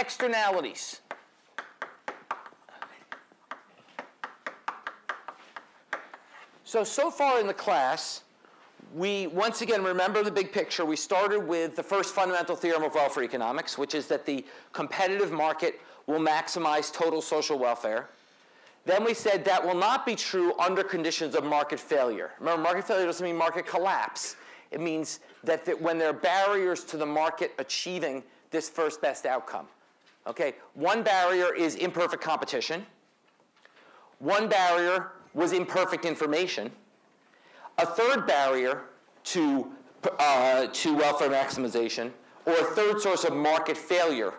externalities. So far in the class, we once again remember the big picture. We started with the first fundamental theorem of welfare economics, which is that the competitive market will maximize total social welfare. Then we said that will not be true under conditions of market failure. Remember, market failure doesn't mean market collapse. It means that when there are barriers to the market achieving this first best outcome. Okay? One barrier is imperfect competition. One barrier was imperfect information. A third barrier to welfare maximization, or a third source of market failure,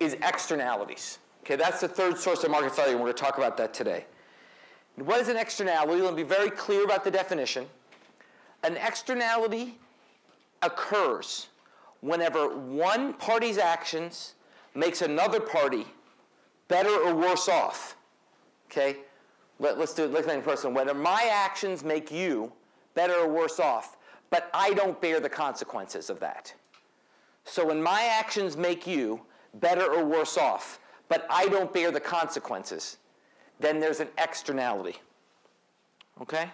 is externalities. Okay, that's the third source of market failure, and we're going to talk about that today. And what is an externality? Let me be very clear about the definition. An externality occurs whenever one party's actions makes another party better or worse off. Okay? Let's do it like that in person. Whether my actions make you better or worse off, but I don't bear the consequences of that. So when my actions make you better or worse off, but I don't bear the consequences, then there's an externality. Okay?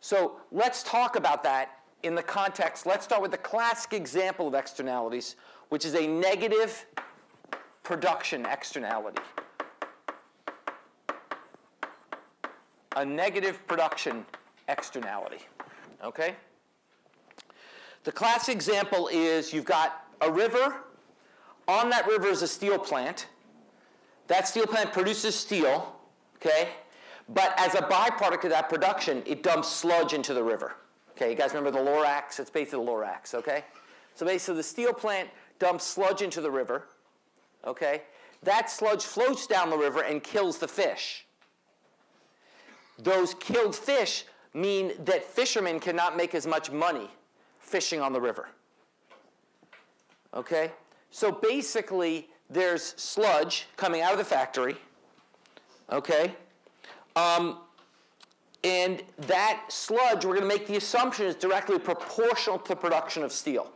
So let's talk about that in the context. Let's start with the classic example of externalities, which is a negative production externality. A negative production externality, okay? The classic example is you've got a river. On that river is a steel plant. That steel plant produces steel, okay? But as a byproduct of that production, it dumps sludge into the river. Okay, you guys remember the Lorax? It's basically the Lorax, okay? So basically the steel plant dumps sludge into the river, okay? That sludge floats down the river and kills the fish. Those killed fish mean that fishermen cannot make as much money fishing on the river. Okay? So basically, there's sludge coming out of the factory. Okay? And that sludge, we're going to make the assumption, is directly proportional to the production of steel.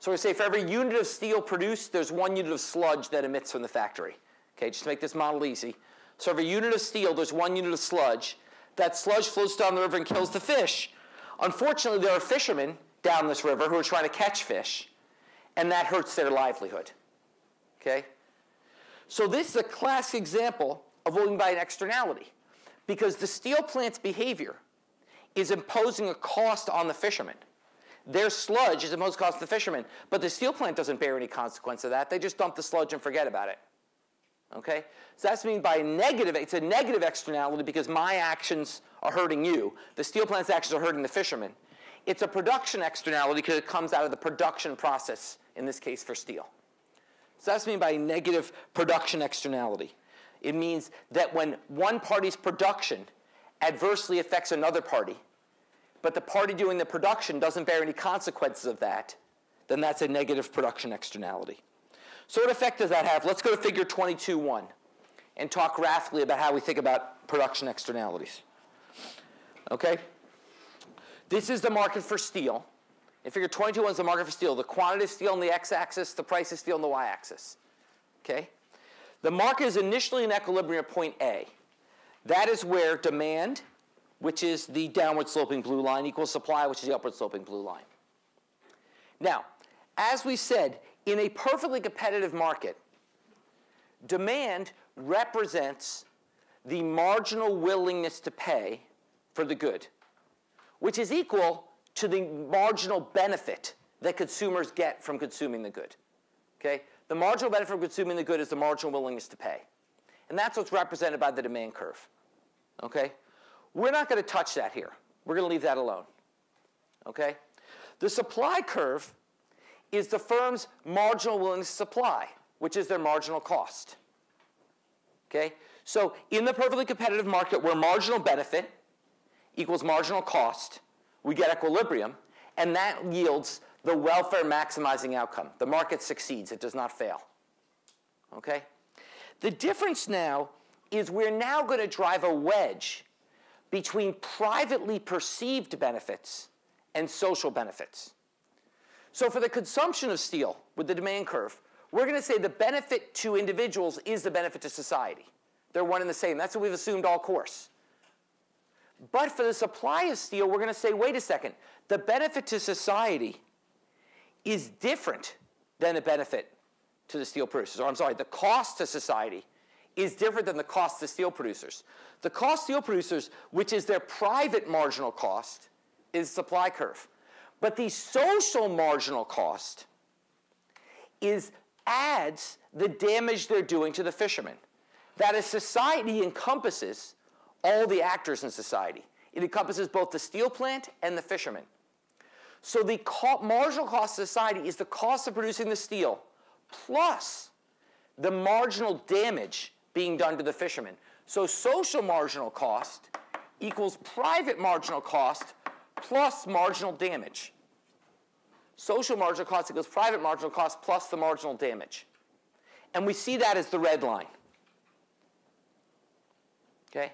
So we're going to say for every unit of steel produced, there's 1 unit of sludge that emits from the factory. Okay? Just to make this model easy. So every unit of steel, there's 1 unit of sludge. That sludge flows down the river and kills the fish. Unfortunately, there are fishermen down this river who are trying to catch fish, and that hurts their livelihood. Okay? So this is a classic example of what we mean by an externality, because the steel plant's behavior is imposing a cost on the fishermen. Their sludge is imposing a cost on the fishermen, but the steel plant doesn't bear any consequence of that. They just dump the sludge and forget about it. Okay? So that's what I mean by negative. It's a negative externality because my actions are hurting you. The steel plant's actions are hurting the fishermen. It's a production externality because it comes out of the production process, in this case for steel. So that's what I mean by negative production externality. It means that when one party's production adversely affects another party, but the party doing the production doesn't bear any consequences of that, then that's a negative production externality. So what effect does that have? Let's go to figure 22.1 and talk graphically about how we think about production externalities. Okay? This is the market for steel. In figure 22.1 is the market for steel. The quantity of steel on the x-axis, the price of steel on the y-axis. Okay? The market is initially in equilibrium at point A. That is where demand, which is the downward sloping blue line, equals supply, which is the upward sloping blue line. Now, as we said, in a perfectly competitive market, demand represents the marginal willingness to pay for the good, which is equal to the marginal benefit that consumers get from consuming the good. Okay? The marginal benefit from consuming the good is the marginal willingness to pay. And that's what's represented by the demand curve. Okay? We're not going to touch that here. We're going to leave that alone. Okay? The supply curve is the firm's marginal willingness to supply, which is their marginal cost. Okay? So in the perfectly competitive market where marginal benefit equals marginal cost, we get equilibrium, and that yields the welfare maximizing outcome. The market succeeds. It does not fail. Okay? The difference now is we're now going to drive a wedge between privately perceived benefits and social benefits. So for the consumption of steel with the demand curve, We're going to say the benefit to individuals is the benefit to society. They're one and the same. That's what we've assumed all course. But for the supply of steel, we're going to say, wait a second. The benefit to society is different than the benefit to the steel producers. Or I'm sorry, the cost to society is different than the cost to steel producers. The cost to steel producers, which is their private marginal cost, is supply curve. But the social marginal cost adds the damage they're doing to the fishermen. That is, society encompasses all the actors in society. It encompasses both the steel plant and the fishermen. So the marginal cost to society is the cost of producing the steel plus the marginal damage being done to the fishermen. So social marginal cost equals private marginal cost plus marginal damage. Social marginal cost equals private marginal cost plus the marginal damage. And we see that as the red line. Okay?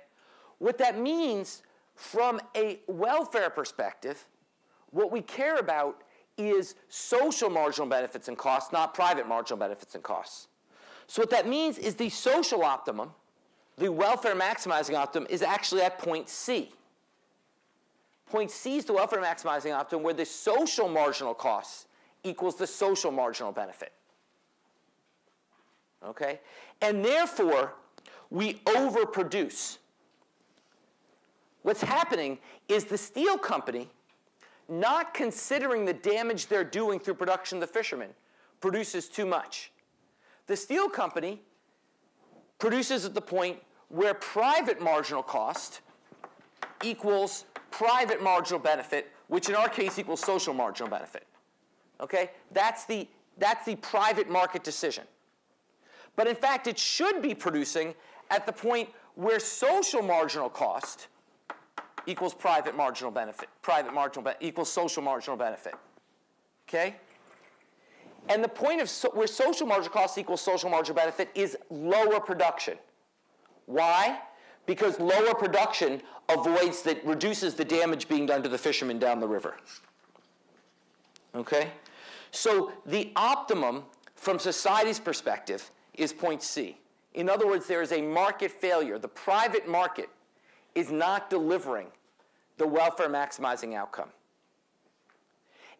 What that means from a welfare perspective, what we care about is social marginal benefits and costs, not private marginal benefits and costs. So what that means is the social optimum, the welfare maximizing optimum, is actually at point C. Point C is the welfare maximizing optimum where the social marginal costs equals the social marginal benefit. Okay? And therefore, we overproduce. What's happening is the steel company, not considering the damage they're doing through production to the fishermen, produces too much. The steel company produces at the point where private marginal cost equals private marginal benefit, which in our case equals social marginal benefit. Okay? That's the private market decision. But in fact, it should be producing at the point where social marginal cost equals private marginal benefit, equals social marginal benefit. Okay? And the point of where social marginal cost equals social marginal benefit is lower production. Why? Because lower production reduces the damage being done to the fishermen down the river. Okay? So the optimum from society's perspective is point C. In other words, there is a market failure. The private market is not delivering the welfare maximizing outcome.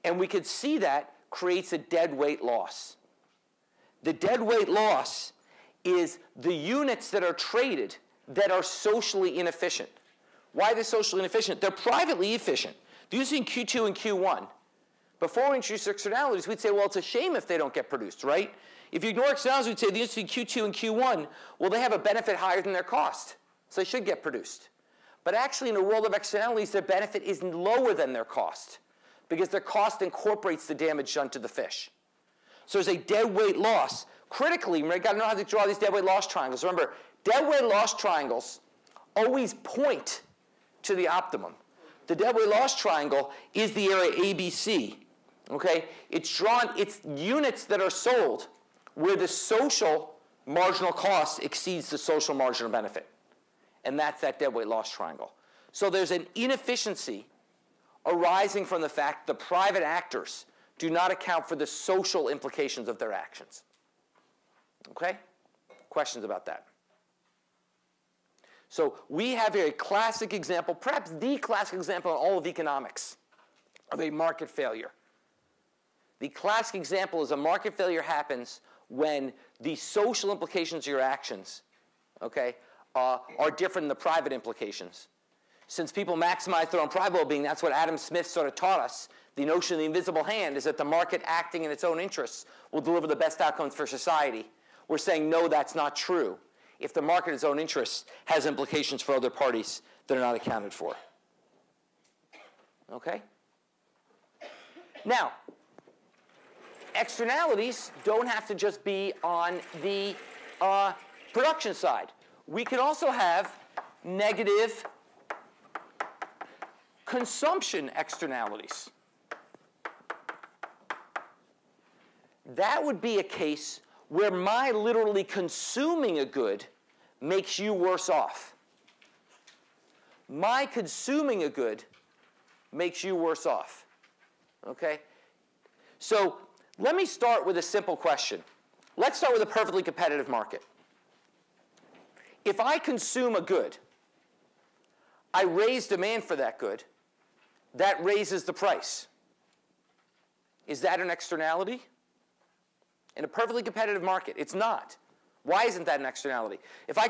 And we could see that creates a deadweight loss. The deadweight loss is the units that are traded that are socially inefficient. Why are they socially inefficient? They're privately efficient. They're using Q2 and Q1. Before we introduce externalities, we'd say, well, it's a shame if they don't get produced, right? If you ignore externalities, we'd say they're using Q2 and Q1, well, they have a benefit higher than their cost, so they should get produced. But actually, in a world of externalities, their benefit is lower than their cost because their cost incorporates the damage done to the fish. So there's a deadweight loss. Critically, you've got to know how to draw these deadweight loss triangles. Remember, deadweight loss triangles always point to the optimum. The deadweight loss triangle is the area ABC. Okay? It's units that are sold where the social marginal cost exceeds the social marginal benefit. And that's that deadweight loss triangle. So there's an inefficiency arising from the fact the private actors do not account for the social implications of their actions. Okay? Questions about that? So we have here a classic example, perhaps the classic example in all of economics, of a market failure. The classic example is a market failure happens when the social implications of your actions, okay, are different than the private implications. Since people maximize their own private well-being, that's what Adam Smith sort of taught us. The notion of the invisible hand is that the market acting in its own interests will deliver the best outcomes for society. We're saying, no, that's not true. If the market in its own interests has implications for other parties that are not accounted for. Okay? Now, externalities don't have to just be on the production side. We can also have negative consumption externalities. That would be a case where my literally consuming a good makes you worse off. My consuming a good makes you worse off. Okay? So let me start with a simple question. Let's start with a perfectly competitive market. If I consume a good, I raise demand for that good, that raises the price. Is that an externality? In a perfectly competitive market, it's not. Why isn't that an externality? If I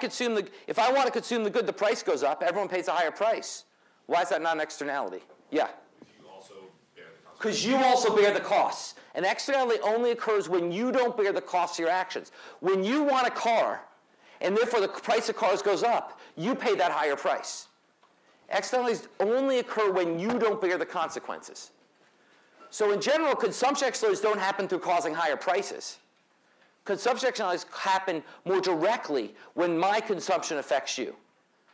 want to consume the good, the price goes up, everyone pays a higher price. Why is that not an externality? Yeah? Because you also bear the costs. An externality only occurs when you don't bear the costs of your actions. When you want a car, and therefore the price of cars goes up, you pay that higher price. Externalities only occur when you don't bear the consequences. So in general, consumption externalities don't happen through causing higher prices. Consumption externalities happen more directly when my consumption affects you.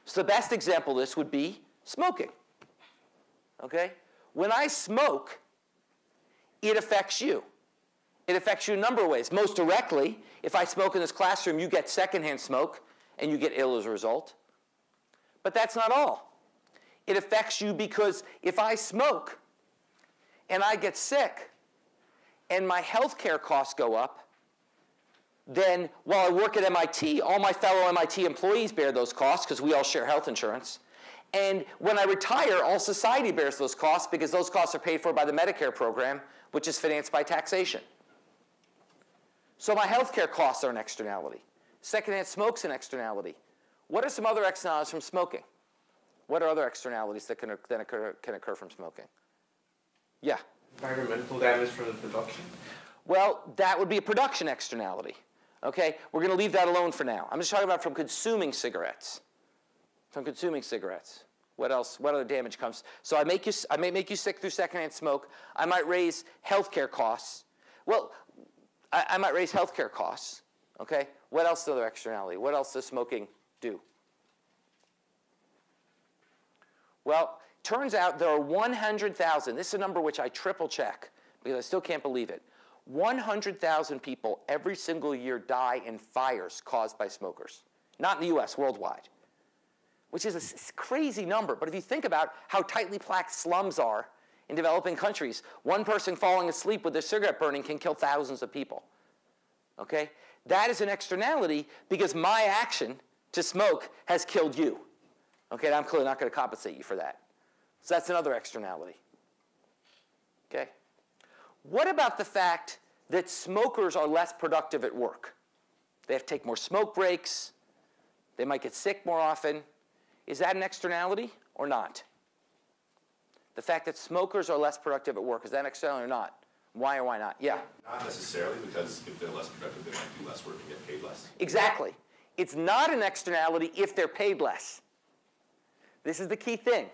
So the best example of this would be smoking. Okay? When I smoke, it affects you. It affects you in a number of ways. Most directly, if I smoke in this classroom, you get secondhand smoke, and you get ill as a result. But that's not all. It affects you because if I smoke, and I get sick, and my health care costs go up, then while I work at MIT, all my fellow MIT employees bear those costs because we all share health insurance. And when I retire, all society bears those costs because those costs are paid for by the Medicare program, which is financed by taxation. So my healthcare costs are an externality. Secondhand smoke's an externality. What are some other externalities from smoking? What are other externalities that can occur from smoking? Yeah? Environmental damage from the production. Well, that would be a production externality. Okay? We're going to leave that alone for now. I'm just talking about from consuming cigarettes. From consuming cigarettes. What else? What other damage comes? So I may make you sick through secondhand smoke. I might raise healthcare costs. Well, I might raise healthcare costs. Okay. What else is another externality? What else does smoking do? Well, turns out there are 100,000. This is a number which I triple check because I still can't believe it. 100,000 people every single year die in fires caused by smokers. Not in the U.S. Worldwide. Which is a crazy number. But if you think about how tightly packed slums are in developing countries, one person falling asleep with their cigarette burning can kill thousands of people. Okay? That is an externality because my action to smoke has killed you. Okay? And I'm clearly not going to compensate you for that. So that's another externality. Okay? What about the fact that smokers are less productive at work? They have to take more smoke breaks. They might get sick more often. Is that an externality or not? The fact that smokers are less productive at work, is that an externality or not? Why or why not? Yeah? Not necessarily, because if they're less productive, they might do less work and get paid less. Exactly. It's not an externality if they're paid less. This is the key thing,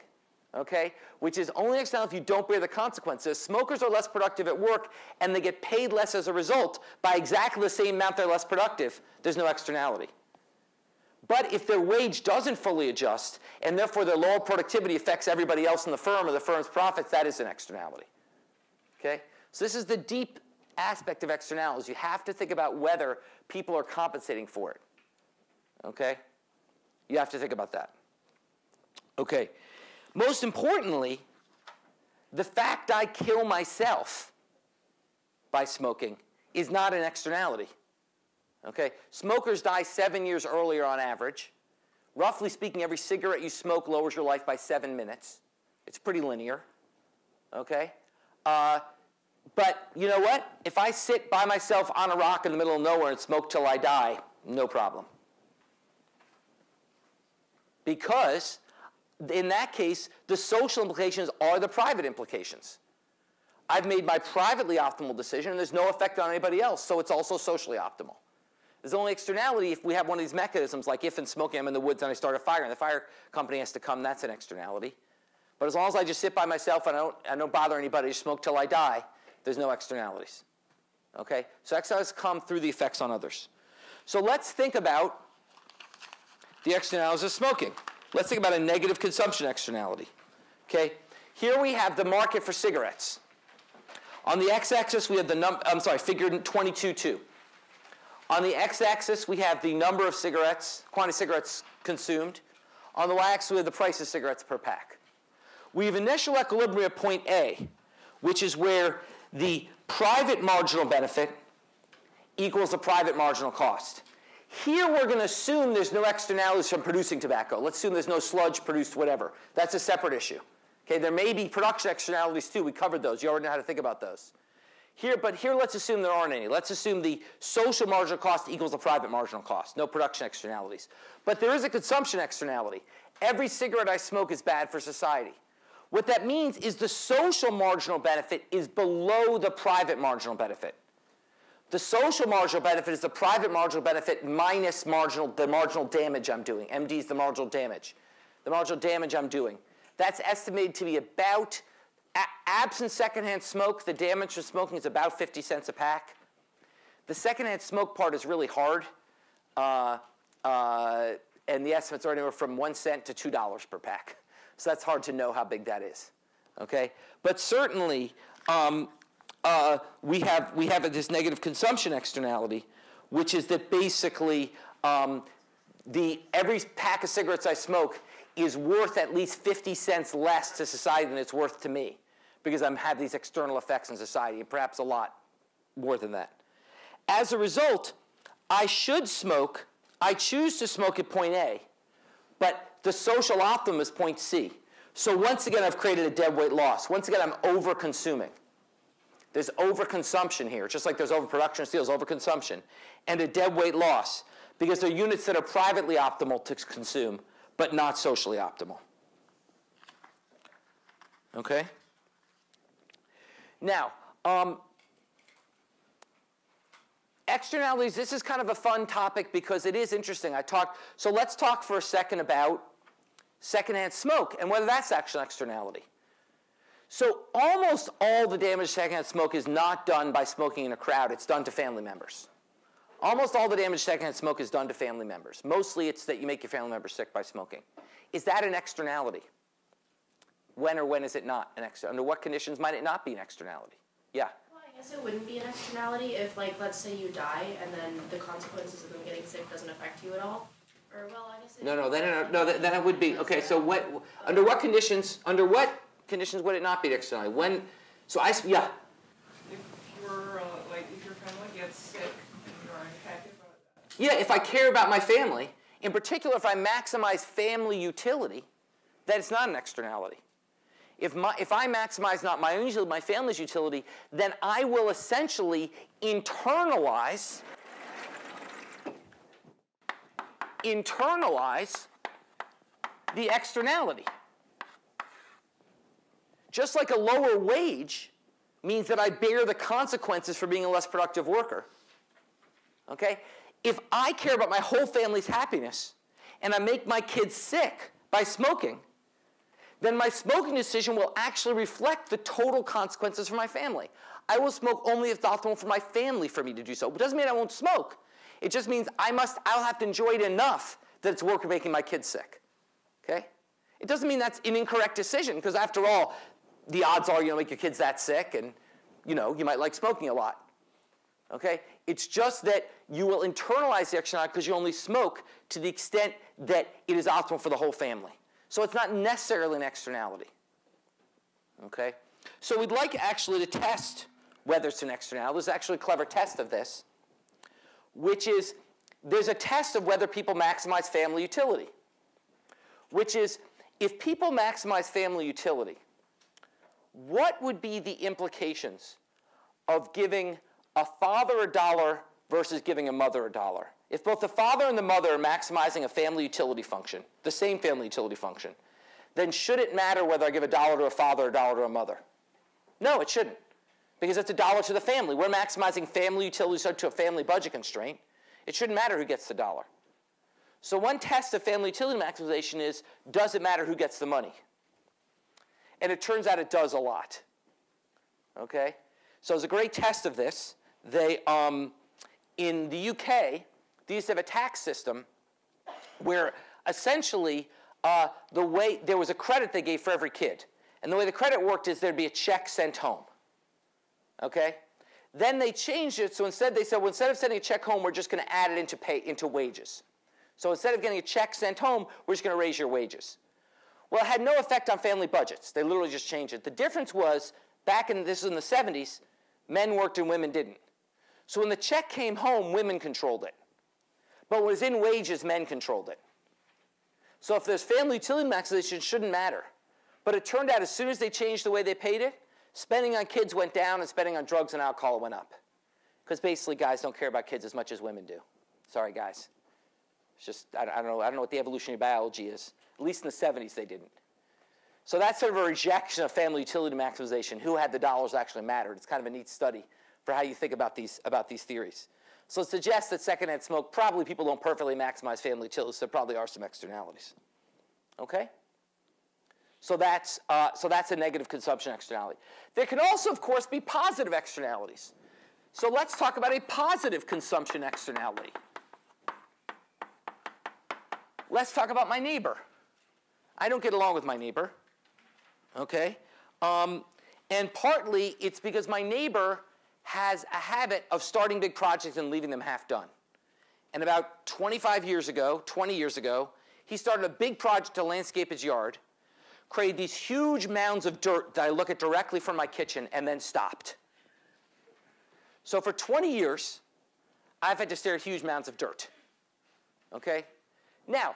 okay? Which is only external if you don't bear the consequences. Smokers are less productive at work, and they get paid less as a result by exactly the same amount they're less productive. There's no externality. But if their wage doesn't fully adjust, and therefore their lower productivity affects everybody else in the firm or the firm's profits, that is an externality. Okay? So this is the deep aspect of externalities. You have to think about whether people are compensating for it. Okay? You have to think about that. Okay. Most importantly, the fact I kill myself by smoking is not an externality. Okay? Smokers die 7 years earlier on average. Roughly speaking, every cigarette you smoke lowers your life by 7 minutes. It's pretty linear. Okay? But you know what? If I sit by myself on a rock in the middle of nowhere and smoke till I die, no problem. Because in that case, the social implications are the private implications. I've made my privately optimal decision, and there's no effect on anybody else, so it's also socially optimal. There's only externality if we have one of these mechanisms, like if in smoking I'm in the woods and I start a fire and the fire company has to come, that's an externality. But as long as I just sit by myself and I don't bother anybody, I just smoke till I die, there's no externalities. Okay? So externalities come through the effects on others. So let's think about the externalities of smoking. Let's think about a negative consumption externality. Okay? Here we have the market for cigarettes. On the x-axis we have the figure 22.2. On the x-axis, we have the number of cigarettes, quantity of cigarettes consumed. On the y-axis, we have the price of cigarettes per pack. We have initial equilibrium at point A, which is where the private marginal benefit equals the private marginal cost. Here we're going to assume there's no externalities from producing tobacco. Let's assume there's no sludge produced, whatever. That's a separate issue. Okay, there may be production externalities too. We covered those. You already know how to think about those. But here let's assume there aren't any. Let's assume the social marginal cost equals the private marginal cost. No production externalities. But there is a consumption externality. Every cigarette I smoke is bad for society. What that means is the social marginal benefit is below the private marginal benefit. The social marginal benefit is the private marginal benefit minus the marginal damage I'm doing. MD is the marginal damage. The marginal damage I'm doing. That's estimated to be about, absent secondhand smoke, the damage from smoking is about 50 cents a pack. The secondhand smoke part is really hard. And the estimates are anywhere from 1 cent to $2 per pack. So that's hard to know how big that is. Okay? But certainly, we have this negative consumption externality, which is that basically every pack of cigarettes I smoke is worth at least 50 cents less to society than it's worth to me, because I have these external effects in society, and perhaps a lot more than that. As a result, I choose to smoke at point A, but the social optimum is point C. So once again, I've created a deadweight loss. Once again, I'm over-consuming. There's overconsumption here, just like there's overproduction of steel, there's overconsumption, and a deadweight loss, because they're units that are privately optimal to consume, but not socially optimal. Okay? Now, externalities, this is kind of a fun topic because it is interesting. So let's talk for a second about secondhand smoke and whether that's actually an externality. So almost all the damage to secondhand smoke is not done by smoking in a crowd. It's done to family members. Almost all the damage to secondhand smoke is done to family members. Mostly it's that you make your family members sick by smoking. Is that an externality? When or when is it not an externality? Under what conditions might it not be an externality? Yeah? Well, I guess it wouldn't be an externality if, like, let's say you die and then the consequences of them getting sick doesn't affect you at all. Or, well, I guess it... No, then it would be. Okay, so what? Under what conditions, would it not be an externality? When, so I, yeah? If your family gets sick, yeah, if I care about my family, in particular if I maximize family utility, then it's not an externality. If I maximize not my own utility, my family's utility, then I will essentially internalize the externality. Just like a lower wage means that I bear the consequences for being a less productive worker. Okay? If I care about my whole family's happiness and I make my kids sick by smoking, then my smoking decision will actually reflect the total consequences for my family. I will smoke only if it's optimal for my family for me to do so. It doesn't mean I won't smoke. It just means I'll have to enjoy it enough that it's worth making my kids sick. Okay? It doesn't mean that's an incorrect decision, because after all, the odds are you don't make your kids that sick, and you might like smoking a lot. Okay? It's just that you will internalize the externality because you only smoke to the extent that it is optimal for the whole family. So it's not necessarily an externality. Okay? So we'd like actually to test whether it's an externality. There's actually a clever test of this, which is there's a test of whether people maximize family utility, which is if people maximize family utility, what would be the implications of giving a father $1 versus giving a mother $1. If both the father and the mother are maximizing a family utility function, the same family utility function, then should it matter whether I give $1 to a father or $1 to a mother? No, it shouldn't, because it's $1 to the family. We're maximizing family utility to a family budget constraint. It shouldn't matter who gets the $1. So one test of family utility maximization is, does it matter who gets the money? And it turns out it does a lot. Okay? So it's a great test of this. They, in the UK, they used to have a tax system where essentially there was a credit they gave for every kid. And the way the credit worked is there'd be a check sent home. Okay? Then they changed it, so instead they said, well, instead of sending a check home, we're just going to add it into wages. So instead of getting a check sent home, we're just going to raise your wages. Well, it had no effect on family budgets. They literally just changed it. The difference was, back in, this was in the 70s, men worked and women didn't. So when the check came home, women controlled it. But when it was in wages, men controlled it. So if there's family utility maximization, it shouldn't matter. But it turned out as soon as they changed the way they paid it, spending on kids went down and spending on drugs and alcohol went up. Because basically guys don't care about kids as much as women do. Sorry, guys. It's just, I don't know what the evolutionary biology is. At least in the 70s, they didn't. So that's sort of a rejection of family utility maximization. Who had the dollars actually mattered. It's kind of a neat study for how you think about these theories. So it suggests that secondhand smoke, probably people don't perfectly maximize family utilities, so there probably are some externalities. Okay? So that's a negative consumption externality. There can also, of course, be positive externalities. So let's talk about a positive consumption externality. Let's talk about my neighbor. I don't get along with my neighbor. Okay? And partly it's because my neighbor has a habit of starting big projects and leaving them half done. And about 20 years ago, he started a big project to landscape his yard, created these huge mounds of dirt that I look at directly from my kitchen, and then stopped. So for 20 years, I've had to stare at huge mounds of dirt. Okay? Now,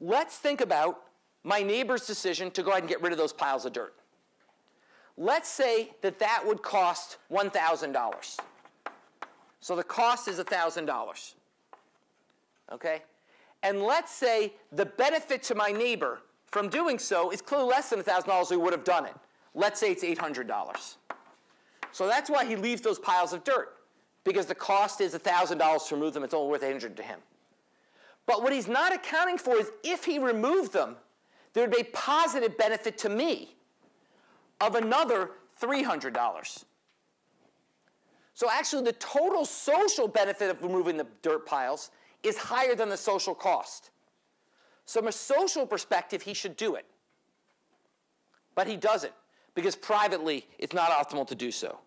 let's think about my neighbor's decision to go ahead and get rid of those piles of dirt. Let's say that that would cost $1,000. So the cost is $1,000. Okay? And let's say the benefit to my neighbor from doing so is clearly less than $1,000 who would have done it. Let's say it's $800. So that's why he leaves those piles of dirt, because the cost is $1,000 to remove them. It's only worth $800 to him. But what he's not accounting for is if he removed them, there would be a positive benefit to me of another $300. So actually, the total social benefit of removing the dirt piles is higher than the social cost. So from a social perspective, he should do it. But he doesn't, because privately, it's not optimal to do so.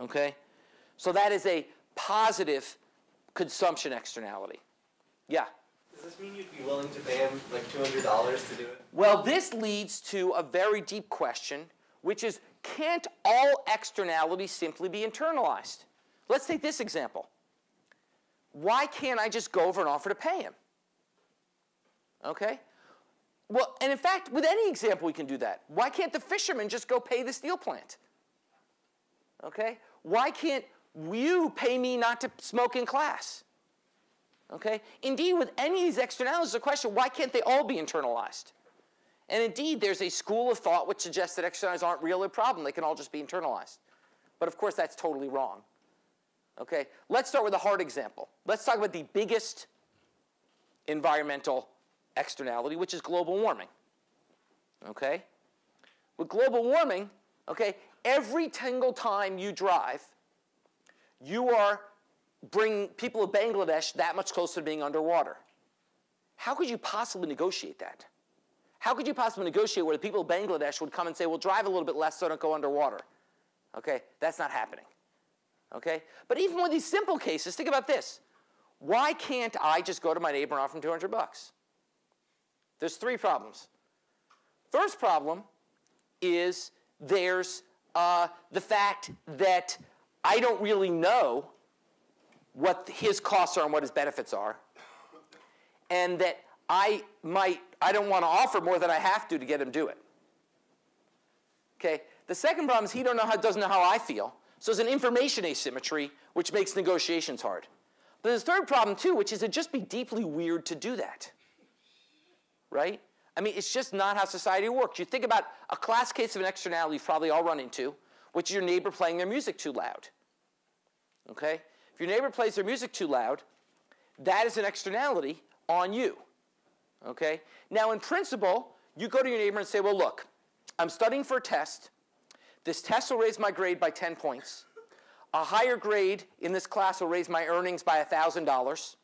Okay? So that is a positive consumption externality. Yeah? Does this mean you'd be willing to pay him like $200 to do it? Well, this leads to a very deep question, which is, can't all externalities simply be internalized? Let's take this example. Why can't I just go over and offer to pay him? Okay? Well, and in fact, with any example we can do that. Why can't the fisherman just go pay the steel plant? Okay? Why can't you pay me not to smoke in class? Okay? Indeed, with any of these externalities, the question, why can't they all be internalized? And indeed, there's a school of thought which suggests that externalities aren't really a problem. They can all just be internalized. But of course, that's totally wrong. Okay? Let's start with a hard example. Let's talk about the biggest environmental externality, which is global warming. Okay? With global warming, okay, every single time you drive, you are bring people of Bangladesh that much closer to being underwater. How could you possibly negotiate that? How could you possibly negotiate where the people of Bangladesh would come and say, well, drive a little bit less so don't go underwater? Okay, that's not happening. Okay? But even with these simple cases, think about this. Why can't I just go to my neighbor and offer him $200? There's three problems. First problem is there's the fact that I don't really know what his costs are and what his benefits are, and that I don't want to offer more than I have to get him to do it. Okay. The second problem is he doesn't know how I feel, so there's an information asymmetry which makes negotiations hard. But there's a third problem too, which is it'd just be deeply weird to do that. Right? I mean, it's just not how society works. You think about a class case of an externality you've probably all run into, which is your neighbor playing their music too loud. Okay. If your neighbor plays their music too loud, that is an externality on you. Okay? Now, in principle, you go to your neighbor and say, well, look, I'm studying for a test. This test will raise my grade by 10 points. A higher grade in this class will raise my earnings by $1,000.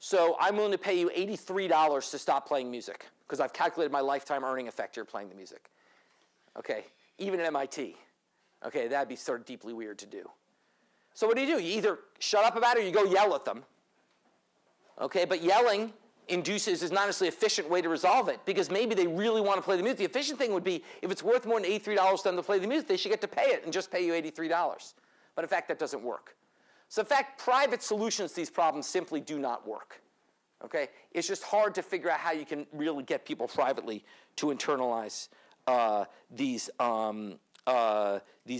So I'm willing to pay you $83 to stop playing music, because I've calculated my lifetime earning effect here playing the music. Okay? Even at MIT. Okay, that'd be sort of deeply weird to do. So what do? You either shut up about it or you go yell at them. Okay, but yelling is not necessarily an efficient way to resolve it, because maybe they really want to play the music. The efficient thing would be, if it's worth more than $83 for them to play the music, they should get to pay it and just pay you $83. But But in fact, that doesn't work. So in fact, private solutions to these problems simply do not work. Okay? It's just hard to figure out how you can really get people privately to internalize these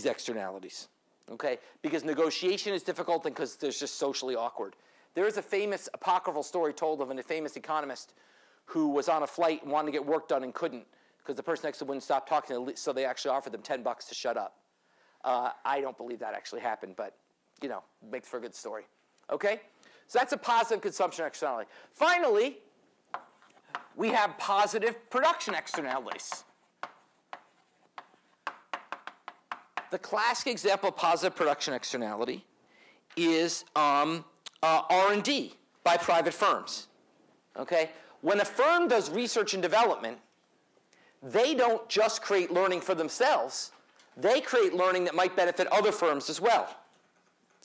externalities. Okay? Because negotiation is difficult and because there's just socially awkward. There is a famous apocryphal story told of a famous economist who was on a flight and wanted to get work done and couldn't because the person next to him wouldn't stop talking, so they actually offered them $10 to shut up. I don't believe that actually happened, but you know, makes for a good story. Okay? So that's a positive consumption externality. Finally, we have positive production externalities. The classic example of positive production externality is R&D by private firms. Okay? When a firm does research and development, they don't just create learning for themselves. They create learning that might benefit other firms as well.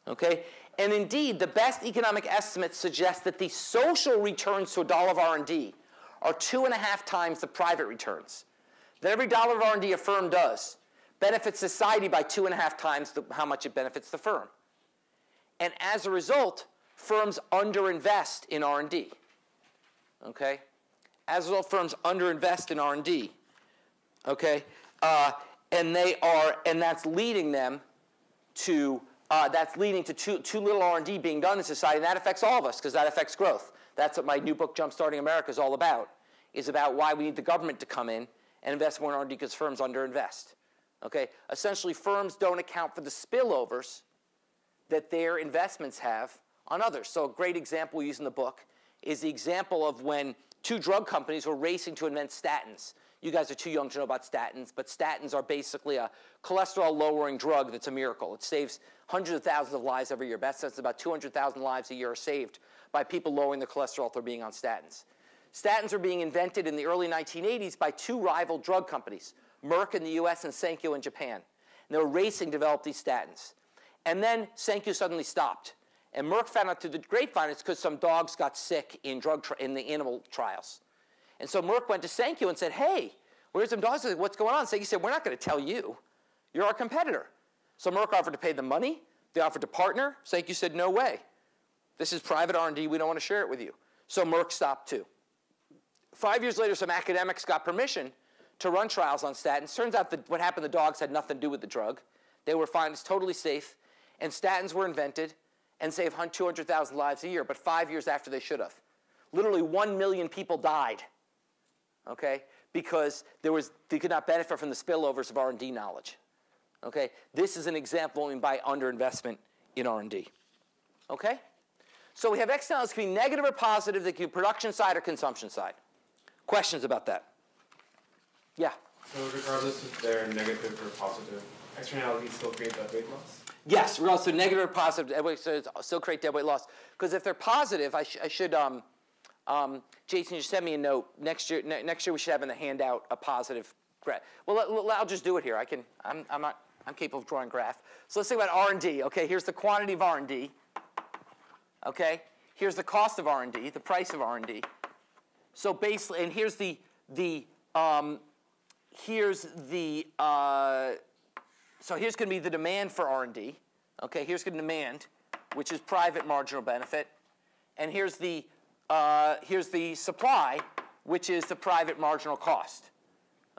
Okay? And indeed, the best economic estimates suggest that the social returns to a dollar of R&D are 2.5 times the private returns. That every dollar of R&D a firm does benefits society by 2.5 times how much it benefits the firm. And as a result, firms underinvest in R&D. Okay? As a result, firms underinvest in R&D. Okay? And that's leading them to too little R&D being done in society, and that affects all of us because that affects growth. That's what my new book, Jump Starting America, is all about. Is about why we need the government to come in and invest more in R&D because firms underinvest. Okay, essentially, firms don't account for the spillovers that their investments have on others. So a great example we use in the book is the example of when two drug companies were racing to invent statins. You guys are too young to know about statins, but statins are basically a cholesterol-lowering drug that's a miracle. It saves hundreds of thousands of lives every year. Best sense, about 200,000 lives a year are saved by people lowering the cholesterol through being on statins. Statins are being invented in the early 1980s by two rival drug companies, Merck in the US and Sankyo in Japan. And they were racing to develop these statins. And then Sankyo suddenly stopped. And Merck found out through the grapevine it's because some dogs got sick in the animal trials. And so Merck went to Sankyo and said, hey, where's some dogs? What's going on? Sankyo said, we're not going to tell you. You're our competitor. So Merck offered to pay them money. They offered to partner. Sankyo said, no way. This is private R&D. We don't want to share it with you. So Merck stopped too. 5 years later, some academics got permission to run trials on statins. Turns out that what happened to the dogs had nothing to do with the drug. They were fine. It's totally safe. And statins were invented and saved 200,000 lives a year, but 5 years after they should have. Literally 1 million people died. Okay, because they could not benefit from the spillovers of R&D knowledge. Okay, this is an example only by underinvestment in R&D. Okay, so we have externalities that can be negative or positive, that can be production side or consumption side. Questions about that? Yeah. So regardless if they're negative or positive, externalities still create that weight loss. Yes, regardless of negative or positive, so still create dead weight loss. Because if they're positive, Jason, you send me a note. Next year we should have in the handout a positive graph. Well, I'll just do it here. I'm capable of drawing graph. So let's think about R&D. Okay, here's the quantity of R&D. Okay, here's the cost of R&D, the price of R&D. So basically, and here's here's going to be the demand for R&D. Okay, here's going to demand, which is private marginal benefit, and here's the supply, which is the private marginal cost.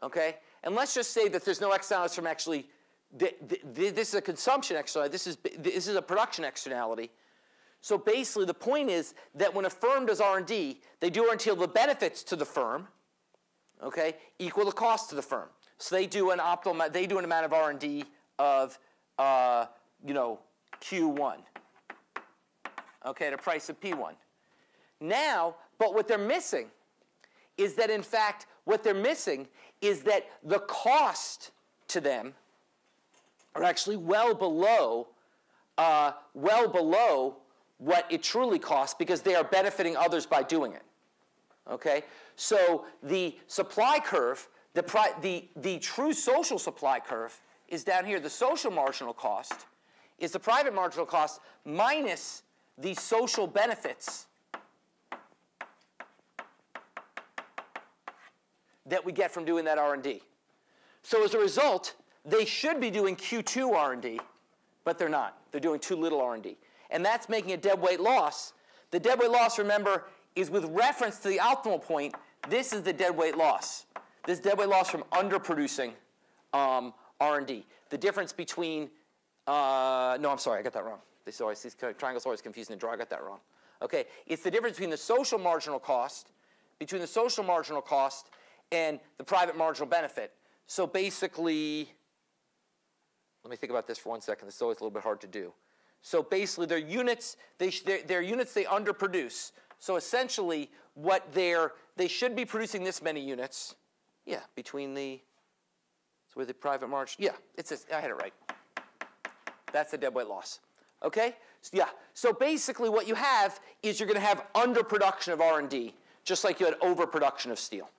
Okay? And let's just say that there's no externalities from actually, this is a consumption externality, this is a production externality. So basically the point is that when a firm does R&D, they do until the benefits to the firm, okay, equal the cost to the firm. So they do an optimal, they do an amount of R&D of, Q1, okay, at a price of P1. Now, but what they're missing is that, in fact, what they're missing is that the cost to them are actually well below what it truly costs because they are benefiting others by doing it. Okay, so the supply curve, the true social supply curve is down here. The social marginal cost is the private marginal cost minus the social benefits that we get from doing that R&D. So as a result, they should be doing Q2 R&D, but they're not. They're doing too little R&D. And that's making a deadweight loss. The deadweight loss, remember, is with reference to the optimal point. This is the deadweight loss. This deadweight loss from underproducing R&D. The difference between, no, I'm sorry, I got that wrong. These triangles are always confusing to draw. I got that wrong. Okay, it's the difference between the social marginal cost, and the private marginal benefit. So basically, let me think about this for 1 second. This is always a little bit hard to do. So basically, their units, they underproduce. So essentially, what they should be producing this many units. Yeah, between the, so with the private margin. Yeah, it's this, I had it right. That's the deadweight loss. Okay? So, yeah. So basically, what you have is you're going to have underproduction of R&D, just like you had overproduction of steel.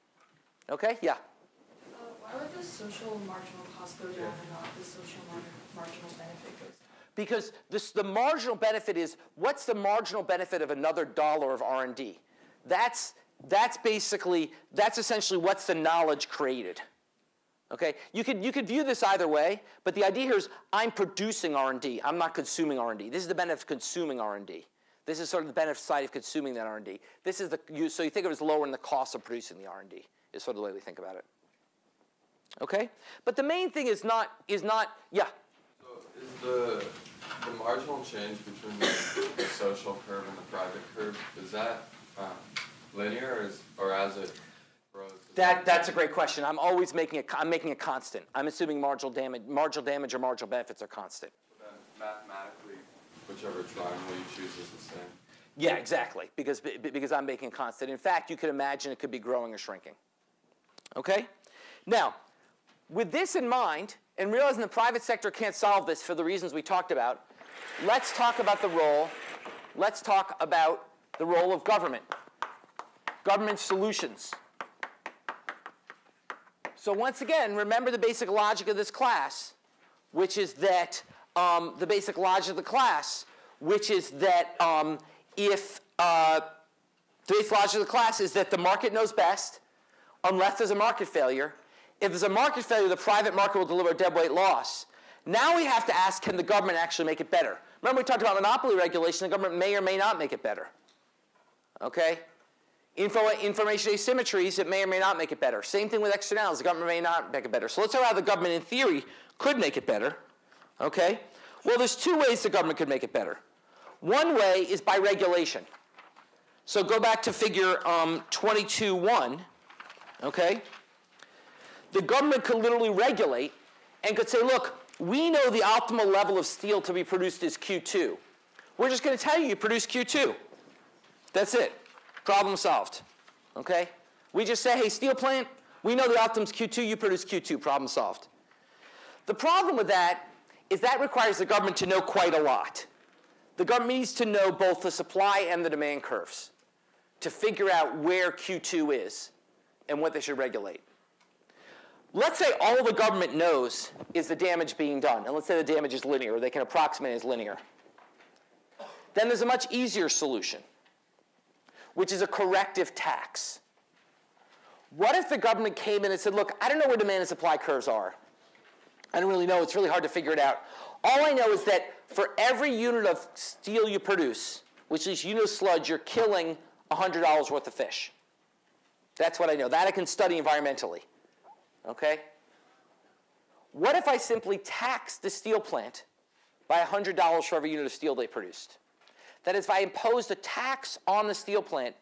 Okay? Yeah. Why would the social marginal cost go down and not the social marginal benefit goes down? Because the marginal benefit is, what's the marginal benefit of another dollar of R&D? That's essentially what's the knowledge created. Okay? You could view this either way, but the idea here is I'm producing R&D. I'm not consuming R&D. This is the benefit of consuming R&D. This is sort of the benefit side of consuming that R&D. This is so you think of it as lowering the cost of producing the R&D is sort of the way we think about it. Okay? But the main thing is not yeah? So is the marginal change between the social curve and the private curve, is that linear or as it grows? That's a great question. I'm always making I'm making a constant. I'm assuming marginal damage or marginal benefits are constant. So then mathematically, whichever triangle you choose is the same? Yeah, exactly, because I'm making a constant. In fact, you could imagine it could be growing or shrinking. Okay? Now, with this in mind, and realizing the private sector can't solve this for the reasons we talked about, let's talk about the role. Let's talk about the role of government, government solutions. So once again, remember the basic logic of this class, which is that the basic logic of the class is that the market knows best, unless there's a market failure. If there's a market failure, the private market will deliver a deadweight loss. Now we have to ask, can the government actually make it better? Remember we talked about monopoly regulation. The government may or may not make it better. Okay? Information asymmetries, it may or may not make it better. Same thing with externalities. The government may not make it better. So let's talk about how the government, in theory, could make it better. Okay? Well, there's two ways the government could make it better. One way is by regulation. So go back to figure 22.1. Okay? The government could literally regulate and could say, look, we know the optimal level of steel to be produced is Q2. We're just going to tell you, you produce Q2. That's it. Problem solved. Okay? We just say, hey, steel plant, we know the optimum is Q2. You produce Q2. Problem solved. The problem with that is that requires the government to know quite a lot. The government needs to know both the supply and the demand curves to figure out where Q2 is and what they should regulate. Let's say all the government knows is the damage being done. And let's say the damage is linear, or they can approximate it as linear. Then there's a much easier solution, which is a corrective tax. What if the government came in and said, look, I don't know where demand and supply curves are. I don't really know. It's really hard to figure it out. All I know is that for every unit of steel you produce, which is unit of sludge, you're killing $100 worth of fish. That's what I know. That I can study environmentally. Okay? What if I simply taxed the steel plant by $100 for every unit of steel they produced? That is, if I imposed a tax on the steel plant,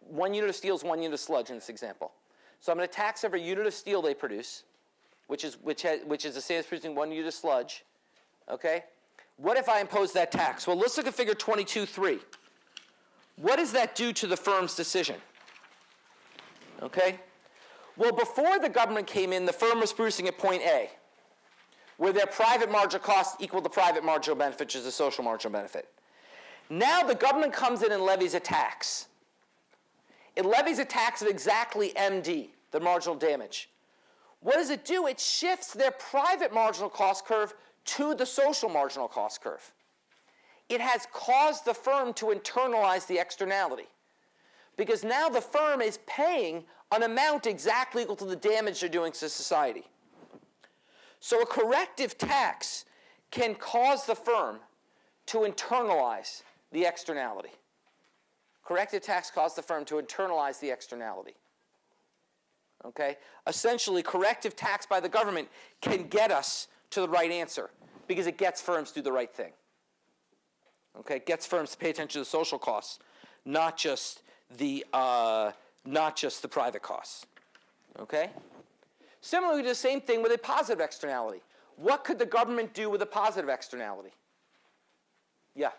1 unit of steel is 1 unit of sludge in this example. So I'm going to tax every unit of steel they produce, which is the same as producing 1 unit of sludge. Okay? What if I impose that tax? Well, let's look at figure 22.3. What does that do to the firm's decision? Okay? Well, before the government came in, the firm was producing at point A, where their private marginal cost equaled the private marginal benefit, which is the social marginal benefit. Now the government comes in and levies a tax. It levies a tax of exactly MD, the marginal damage. What does it do? It shifts their private marginal cost curve to the social marginal cost curve. It has caused the firm to internalize the externality, because now the firm is paying an amount exactly equal to the damage they're doing to society. So a corrective tax can cause the firm to internalize the externality. Corrective tax caused the firm to internalize the externality. Okay? Essentially, corrective tax by the government can get us to the right answer because it gets firms to do the right thing. Okay? It gets firms to pay attention to the social costs, not just the private costs. Okay? Similarly, we do the same thing with a positive externality. What could the government do with a positive externality? Yeah.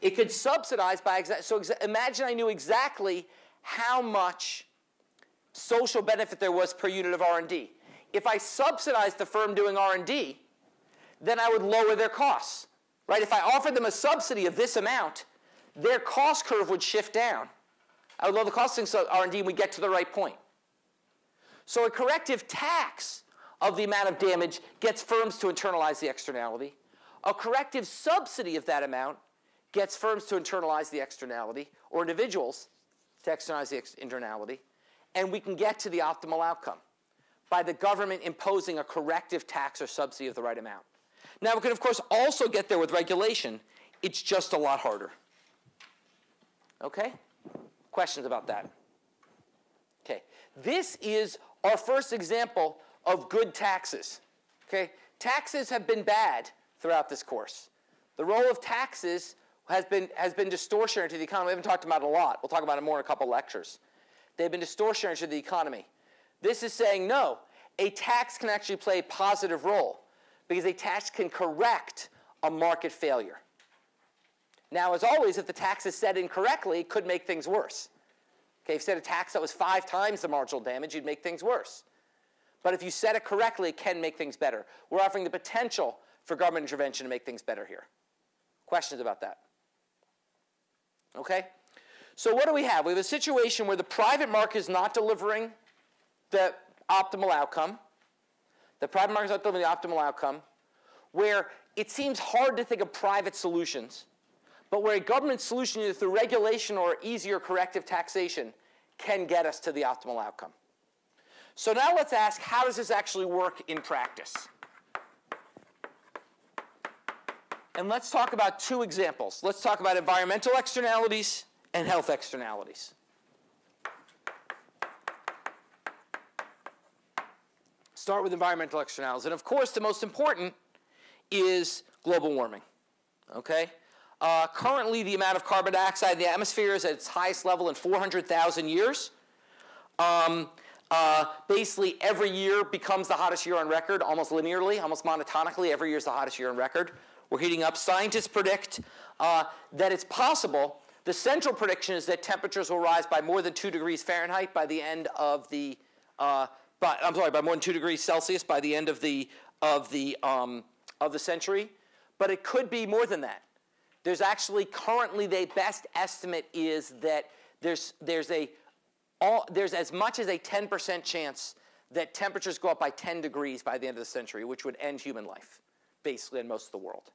It could subsidize by imagine I knew exactly how much social benefit there was per unit of R&D. If I subsidized the firm doing R&D, then I would lower their costs, right? If I offered them a subsidy of this amount, their cost curve would shift down. I would lower the cost of R&D and we'd get to the right point. So a corrective tax of the amount of damage gets firms to internalize the externality. A corrective subsidy of that amount gets firms to internalize the externality, or individuals to externalize the internality, and we can get to the optimal outcome by the government imposing a corrective tax or subsidy of the right amount. Now, we can, of course, also get there with regulation. It's just a lot harder. Okay? Questions about that? Okay. This is our first example of good taxes. Okay? Taxes have been bad throughout this course. The role of taxes has been distortionary to the economy. We haven't talked about it a lot. We'll talk about it more in a couple lectures. They've been distortionary to the economy. This is saying, no, a tax can actually play a positive role because a tax can correct a market failure. Now, as always, if the tax is set incorrectly, it could make things worse. Okay, if you set a tax that was 5 times the marginal damage, you'd make things worse. But if you set it correctly, it can make things better. We're offering the potential for government intervention to make things better here. Questions about that? Okay? So what do we have? We have a situation where the private market is not delivering the optimal outcome. The private market is not delivering the optimal outcome, where it seems hard to think of private solutions, but where a government solution, either through regulation or easier corrective taxation, can get us to the optimal outcome. So now let's ask, how does this actually work in practice? And let's talk about 2 examples. Let's talk about environmental externalities and health externalities. Start with environmental externalities. And of course, the most important is global warming. Okay? Currently, the amount of carbon dioxide in the atmosphere is at its highest level in 400,000 years. Basically, every year becomes the hottest year on record, almost linearly, almost monotonically. Every year is the hottest year on record. We're heating up. Scientists predict that it's possible. The central prediction is that temperatures will rise by more than 2 degrees Fahrenheit by the end of the. I'm sorry, by more than 2 degrees Celsius by the end of the century, but it could be more than that. There's actually currently the best estimate is that there's as much as a 10% chance that temperatures go up by 10 degrees by the end of the century, which would end human life, basically, in most of the world.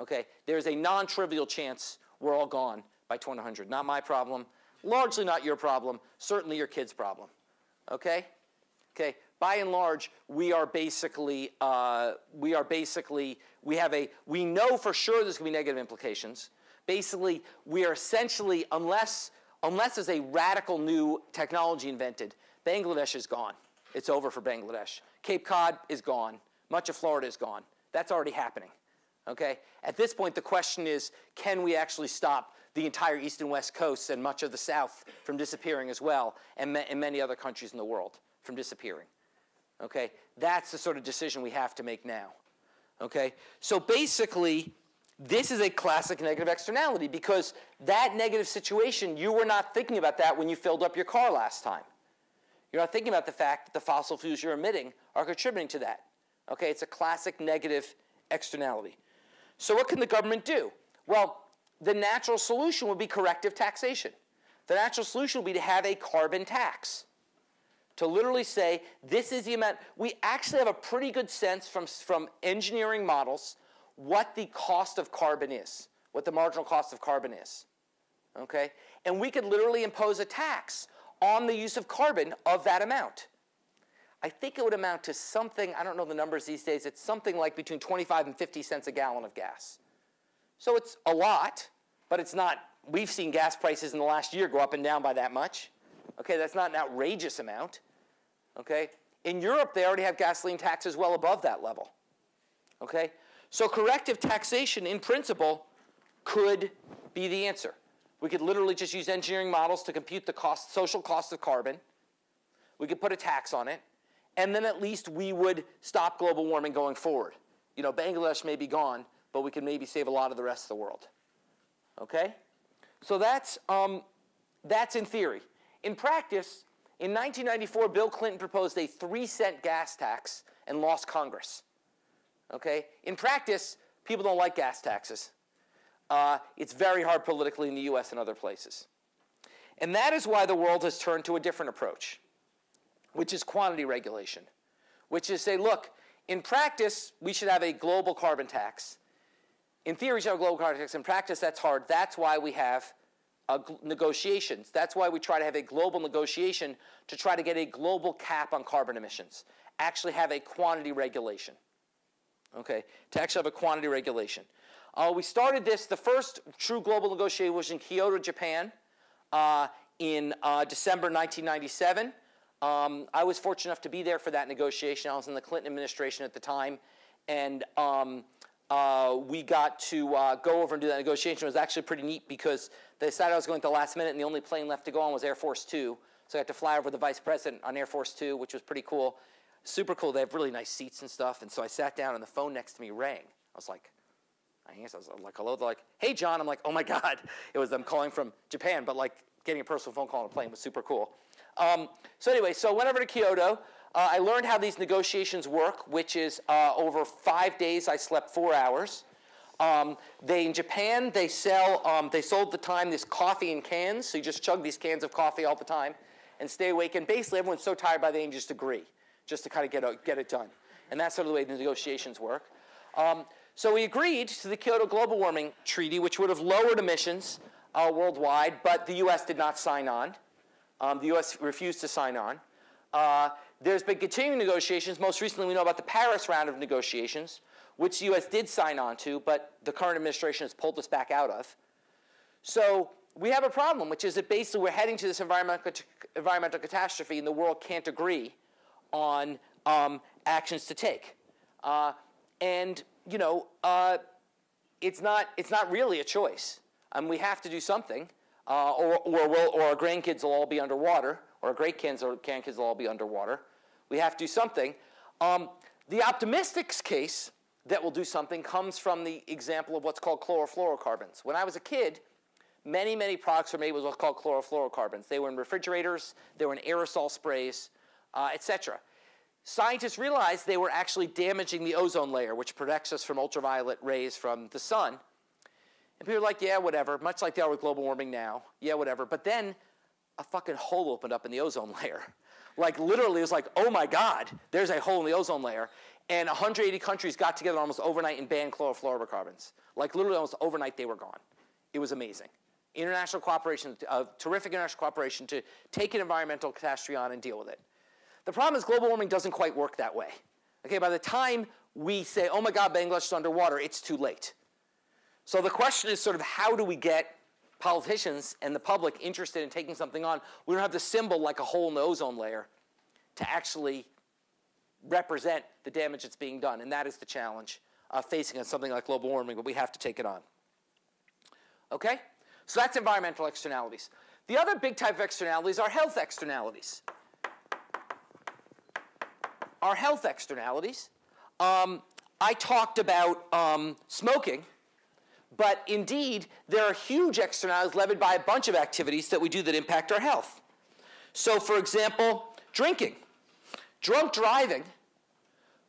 Okay? There's a non-trivial chance we're all gone by 2100. Not my problem, largely not your problem, certainly your kid's problem. Okay? Okay. By and large, we know for sure there's going to be negative implications. Basically, we are essentially, unless there's a radical new technology invented, Bangladesh is gone. It's over for Bangladesh. Cape Cod is gone. Much of Florida is gone. That's already happening. Okay? At this point, the question is, can we actually stop the entire east and west coasts and much of the south from disappearing as well, and many other countries in the world from disappearing? Okay? That's the sort of decision we have to make now. Okay? So basically, this is a classic negative externality because that negative situation, you were not thinking about that when you filled up your car last time. You're not thinking about the fact that the fossil fuels you're emitting are contributing to that. Okay, it's a classic negative externality. So what can the government do? Well, the natural solution would be corrective taxation. The natural solution would be to have a carbon tax, to literally say this is the amount. We actually have a pretty good sense from engineering models what the cost of carbon is, what the marginal cost of carbon is. Okay? And we could literally impose a tax on the use of carbon of that amount. I think it would amount to something, I don't know the numbers these days, it's something like between 25 and 50 cents a gallon of gas. So it's a lot, but it's not, we've seen gas prices in the last year go up and down by that much. Okay, that's not an outrageous amount. Okay, in Europe, they already have gasoline taxes well above that level. Okay, so corrective taxation in principle could be the answer. We could literally just use engineering models to compute the cost, social cost of carbon. We could put a tax on it, and then at least we would stop global warming going forward. You know, Bangladesh may be gone, but we can maybe save a lot of the rest of the world. Okay, so that's in theory. In practice, in 1994, Bill Clinton proposed a 3-cent gas tax and lost Congress. Okay, in practice, people don't like gas taxes. It's very hard politically in the US and other places. And that is why the world has turned to a different approach, which is quantity regulation, which is say, look, in practice, we should have a global carbon tax. In theory, we should have a global carbon tax. In practice, that's hard. That's why we have negotiations. That's why we try to have a global negotiation to try to get a global cap on carbon emissions, actually have a quantity regulation, okay, to actually have a quantity regulation. We started this, the first true global negotiation was in Kyoto, Japan, in December 1997. I was fortunate enough to be there for that negotiation. I was in the Clinton administration at the time, and we got to go over and do that negotiation. It was actually pretty neat because they decided I was going at the last minute, and the only plane left to go on was Air Force Two. So I had to fly over with the vice president on Air Force Two, which was pretty cool, super cool. They have really nice seats and stuff. And so I sat down, and the phone next to me rang. I was like, I was like, hello. They're like, hey, John. I'm like, oh my God, it was them calling from Japan, but like getting a personal phone call on a plane was super cool. So anyway, so I went over to Kyoto. I learned how these negotiations work, which is over 5 days I slept 4 hours. In Japan, they sold at the time this coffee in cans, so you just chug these cans of coffee all the time and stay awake. And basically, everyone's so tired by the end, you just agree, just to kind of get it done. And that's sort of the way the negotiations work. So we agreed to the Kyoto Global Warming Treaty, which would have lowered emissions worldwide, but the U.S. did not sign on. The U.S. refused to sign on. There's been continuing negotiations. Most recently, we know about the Paris round of negotiations, which the U.S. did sign on to, but the current administration has pulled us back out of. So we have a problem, which is that basically we're heading to this environmental catastrophe, and the world can't agree on actions to take. And you know, it's not really a choice. We have to do something. Or our grandkids will all be underwater, or our great-grandkids will all be underwater. We have to do something. The optimistic case that will do something comes from the example of what's called chlorofluorocarbons. When I was a kid, many, many products were made with what's called chlorofluorocarbons. They were in refrigerators, they were in aerosol sprays, et cetera. Scientists realized they were actually damaging the ozone layer, which protects us from ultraviolet rays from the sun. And people were like, yeah, whatever, much like they are with global warming now. Yeah, whatever. But then a fucking hole opened up in the ozone layer. Like, literally, it was like, oh, my God, there's a hole in the ozone layer. And 180 countries got together almost overnight and banned chlorofluorocarbons. Like, literally, almost overnight, they were gone. It was amazing. International cooperation, terrific international cooperation to take an environmental catastrophe on and deal with it. The problem is global warming doesn't quite work that way. Okay, by the time we say, oh, my God, Bangladesh is underwater, it's too late. So the question is sort of how do we get politicians and the public interested in taking something on? We don't have the symbol like a hole in the ozone layer to actually represent the damage that's being done. And that is the challenge facing on something like global warming, but we have to take it on. Okay? So that's environmental externalities. The other big type of externalities are health externalities. Our health externalities. I talked about smoking. But indeed, there are huge externalities levied by a bunch of activities that we do that impact our health. So for example, drinking. Drunk driving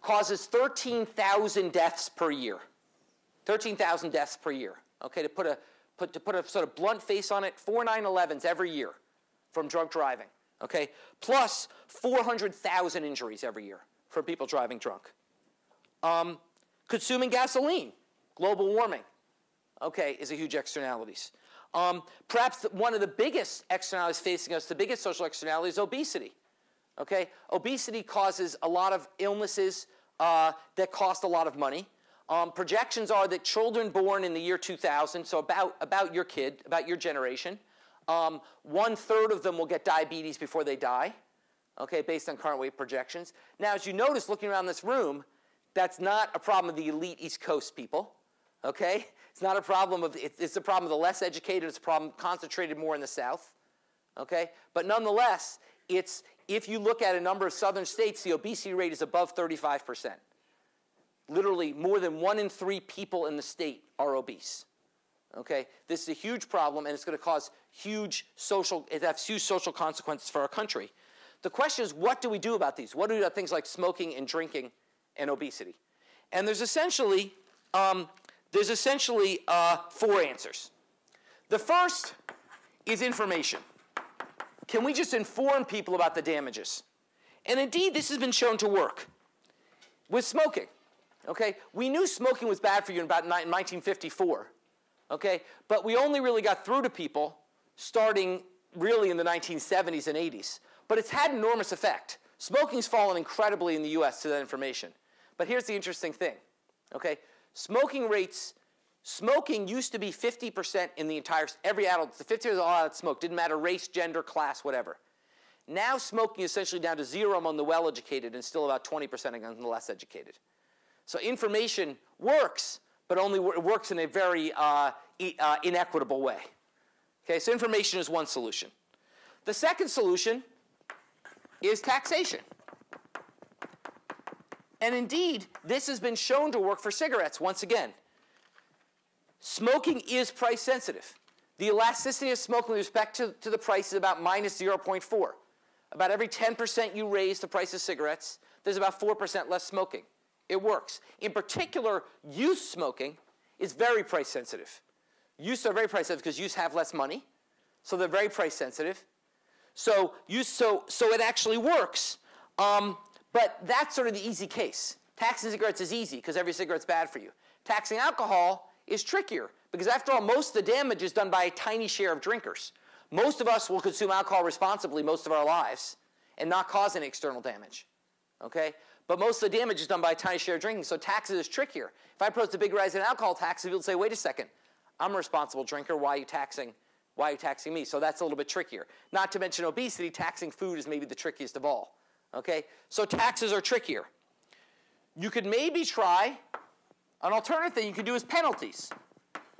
causes 13,000 deaths per year. 13,000 deaths per year. Okay, to put a sort of blunt face on it, 4 9/11s every year from drunk driving. Okay, plus 400,000 injuries every year from people driving drunk. Consuming gasoline, global warming. Okay, is a huge externalities. Perhaps one of the biggest externalities facing us, the biggest social externality is obesity. Okay? Obesity causes a lot of illnesses that cost a lot of money. Projections are that children born in the year 2000, so about your kid, about your generation, 1/3 of them will get diabetes before they die, okay, based on current weight projections. Now, as you notice looking around this room, that's not a problem of the elite East Coast people, okay? It's not a problem of, it's a problem of the less educated, it's a problem concentrated more in the South, okay? But nonetheless, it's, if you look at a number of southern states, the obesity rate is above 35%. Literally, more than 1 in 3 people in the state are obese. Okay, this is a huge problem, and it's going to cause huge social, it has huge social consequences for our country. The question is, what do we do about these? What do we do about things like smoking and drinking and obesity? And there's essentially 4 answers. The first is information. Can we just inform people about the damages? And indeed, this has been shown to work with smoking. Okay, we knew smoking was bad for you in about 1954. Okay, but we only really got through to people starting really in the 1970s and 80s. But it's had an enormous effect. Smoking's fallen incredibly in the US to that information. But here's the interesting thing. Okay, smoking rates, smoking used to be 50% in the entire, every adult, the 50% of all adults smoked, didn't matter race, gender, class, whatever. Now smoking is essentially down to 0 among the well-educated and still about 20% among the less educated. So information works, but only works in a very inequitable way. Okay, so information is one solution. The second solution is taxation. And indeed, this has been shown to work for cigarettes once again. Smoking is price sensitive. The elasticity of smoking with respect to the price is about minus 0.4. About every 10% you raise the price of cigarettes, there's about 4% less smoking. It works. In particular, youth smoking is very price sensitive. Youths are very price sensitive because youths have less money, so they're very price sensitive. So it actually works. But that's sort of the easy case. Taxing cigarettes is easy because every cigarette's bad for you. Taxing alcohol is trickier because, after all, most of the damage is done by a tiny share of drinkers. Most of us will consume alcohol responsibly most of our lives and not cause any external damage. Okay? But most of the damage is done by a tiny share of drinking, so taxes is trickier. If I propose a big rise in alcohol taxes, people say, wait a second, I'm a responsible drinker, why are you taxing me? So that's a little bit trickier. Not to mention obesity, taxing food is maybe the trickiest of all. Okay? So taxes are trickier. You could maybe try, an alternative thing you could do is penalties.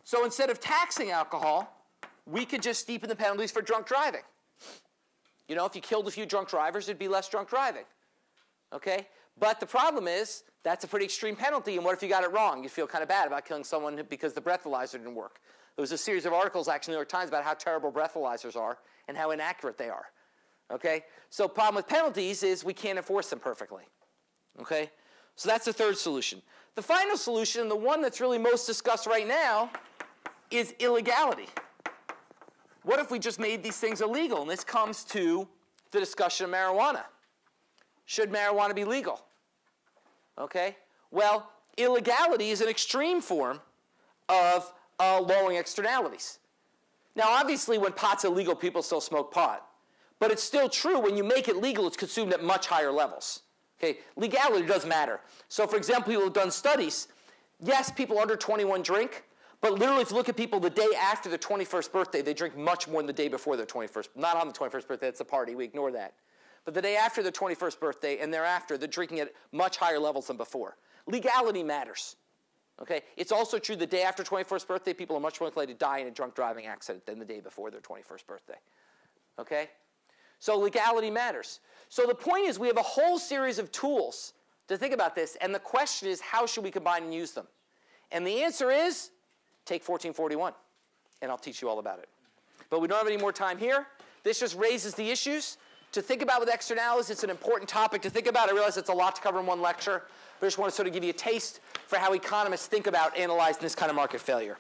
So instead of taxing alcohol, we could just steepen the penalties for drunk driving. You know, if you killed a few drunk drivers, there'd be less drunk driving. Okay? But the problem is, that's a pretty extreme penalty, and what if you got it wrong? You'd feel kind of bad about killing someone because the breathalyzer didn't work. There was a series of articles, actually, in the New York Times about how terrible breathalyzers are and how inaccurate they are. Okay? So the problem with penalties is we can't enforce them perfectly. Okay? So that's the third solution. The final solution, and the one that's really most discussed right now, is illegality. What if we just made these things illegal? And this comes to the discussion of marijuana. Should marijuana be legal? Okay? Well, illegality is an extreme form of lowering externalities. Now, obviously, when pot's illegal, people still smoke pot. But it's still true when you make it legal, it's consumed at much higher levels. Okay? Legality does matter. So, for example, people have done studies. Yes, people under 21 drink. But literally, if you look at people the day after their 21st birthday, they drink much more than the day before their 21st. Not on the 21st birthday. That's a party. We ignore that. But the day after their 21st birthday and thereafter, they're drinking at much higher levels than before. Legality matters. Okay? It's also true the day after 21st birthday, people are much more likely to die in a drunk driving accident than the day before their 21st birthday. Okay? So legality matters. So the point is we have a whole series of tools to think about this, and the question is how should we combine and use them? And the answer is take 1441, and I'll teach you all about it. But we don't have any more time here. This just raises the issues to think about with externalities. It's an important topic to think about. I realize it's a lot to cover in one lecture, but I just want to sort of give you a taste for how economists think about analyzing this kind of market failure.